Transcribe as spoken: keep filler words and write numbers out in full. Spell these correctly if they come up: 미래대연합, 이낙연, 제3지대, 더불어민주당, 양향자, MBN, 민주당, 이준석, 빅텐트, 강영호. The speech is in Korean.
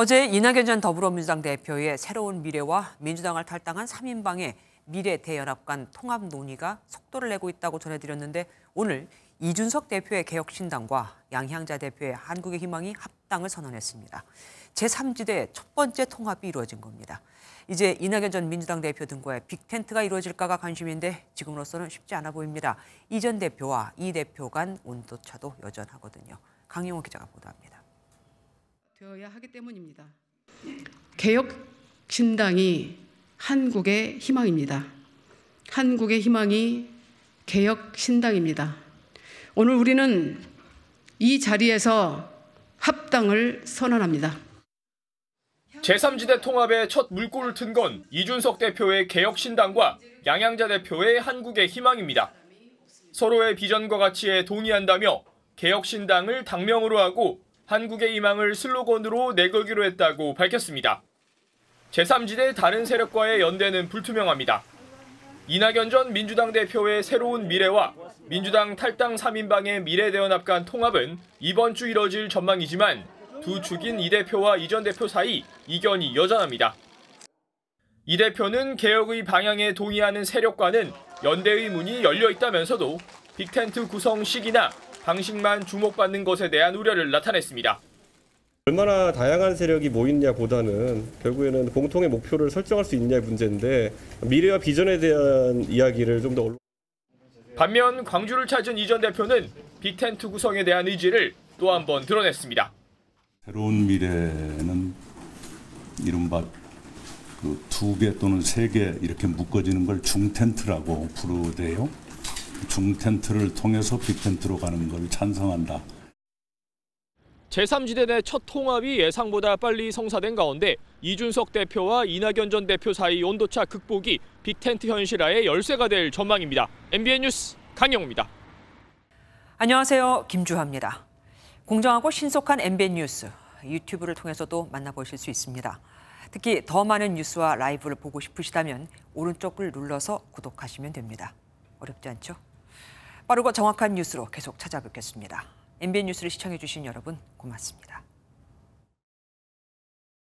어제 이낙연 전 더불어민주당 대표의 새로운 미래와 민주당을 탈당한 삼 인방의 미래대연합 간 통합 논의가 속도를 내고 있다고 전해드렸는데 오늘 이준석 대표의 개혁신당과 양향자 대표의 한국의 희망이 합당을 선언했습니다. 제삼 지대의 첫 번째 통합이 이루어진 겁니다. 이제 이낙연 전 민주당 대표 등과의 빅텐트가 이루어질까가 관심인데 지금으로서는 쉽지 않아 보입니다. 이 전 대표와 이 대표 간 온도차도 여전하거든요. 강영호 기자가 보도합니다. 되어야 하기 때문입니다. 개혁신당이 한국의 희망입니다. 한국의 희망이 개혁신당입니다. 오늘 우리는 이 자리에서 합당을 선언합니다. 제삼 지대 통합의 첫 물꼬를 튼 건 이준석 대표의 개혁신당과 양향자 대표의 한국의 희망입니다. 서로의 비전과 가치에 동의한다며 개혁신당을 당명으로 하고 한국의 희망을 슬로건으로 내걸기로 했다고 밝혔습니다. 제삼 지대 다른 세력과의 연대는 불투명합니다. 이낙연 전 민주당 대표의 새로운 미래와 민주당 탈당 삼 인방의 미래대연합 간 통합은 이번 주 이뤄질 전망이지만 두 축인 이 대표와 이 전 대표 사이 이견이 여전합니다. 이 대표는 개혁의 방향에 동의하는 세력과는 연대의 문이 열려 있다면서도 빅텐트 구성 시기나 방식만 주목받는 것에 대한 우려를 나타냈습니다. 얼마나 다양한 세력이 모이냐보다는 결국에는 공통의 목표를 설정할 수 있냐의 문제인데 미래와 비전에 대한 이야기를 좀 더. 반면 광주를 찾은 이 전 대표는 빅텐트 구성에 대한 의지를 또 한 번 드러냈습니다. 새로운 미래는 이른바 그 두 개 또는 세 개 이렇게 묶어지는 걸 중텐트라고 부르대요. 중텐트를 통해서 빅텐트로 가는 걸 찬성한다. 제삼 지대 내 첫 통합이 예상보다 빨리 성사된 가운데 이준석 대표와 이낙연 전 대표 사이 온도차 극복이 빅텐트 현실화의 열쇠가 될 전망입니다. 엠비엔 뉴스 강영호입니다. 안녕하세요. 김주하입니다. 공정하고 신속한 엠비엔 뉴스, 유튜브를 통해서도 만나보실 수 있습니다. 특히 더 많은 뉴스와 라이브를 보고 싶으시다면 오른쪽을 눌러서 구독하시면 됩니다. 어렵지 않죠? 빠르고 정확한 뉴스로 계속 찾아뵙겠습니다. 엠비엔 뉴스를 시청해주신 여러분 고맙습니다.